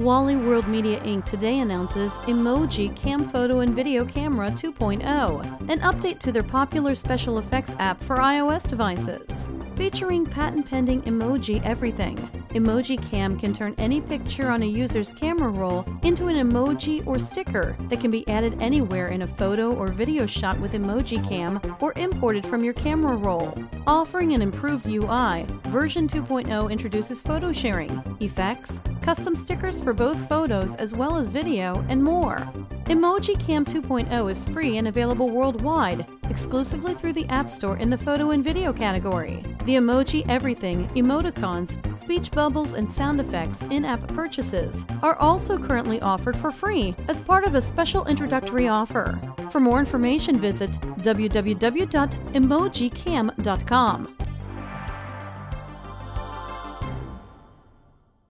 Wally World Media Inc. today announces Emoji Cam Photo and Video Camera 2.0, an update to their popular special effects app for iOS devices. Featuring patent-pending Emoji Everything, Emoji Cam can turn any picture on a user's camera roll into an emoji or sticker that can be added anywhere in a photo or video shot with Emoji Cam or imported from your camera roll. Offering an improved UI, version 2.0 introduces photo sharing, effects, custom stickers for both photos as well as video, and more. Emoji Cam 2.0 is free and available worldwide, exclusively through the App Store in the photo and video category. The Emoji Everything, emoticons, speech bubbles, and sound effects in-app purchases are also currently offered for free as part of a special introductory offer. For more information, visit www.emojicam.com.